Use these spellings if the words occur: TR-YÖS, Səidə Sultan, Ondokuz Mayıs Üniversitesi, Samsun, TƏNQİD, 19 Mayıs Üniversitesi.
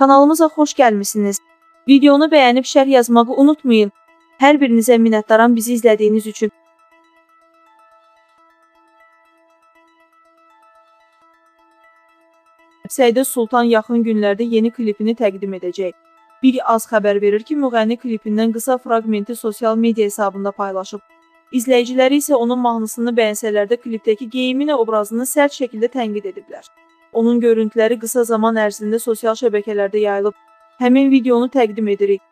Kanalımıza xoş gəlmisiniz. Videonu bəyənib şərh yazmağı unutmayın. Hər birinizə minnətdaram bizi izlədiyiniz üçün. Səidə Sultan yaxın günlərdə yeni klipini təqdim edəcək. Bir az xəbər verir ki, müğənni klipindən qısa fragmenti sosial media hesabında paylaşıb. İzləyiciləri isə onun mahnısını bəyənsələr də klipdəki geyiminə obrazını sərt şəkildə tənqid ediblər. Onun görüntüləri qısa zaman ərzində sosial şəbəkələrdə yayılıb. Həmin videonu təqdim edirik.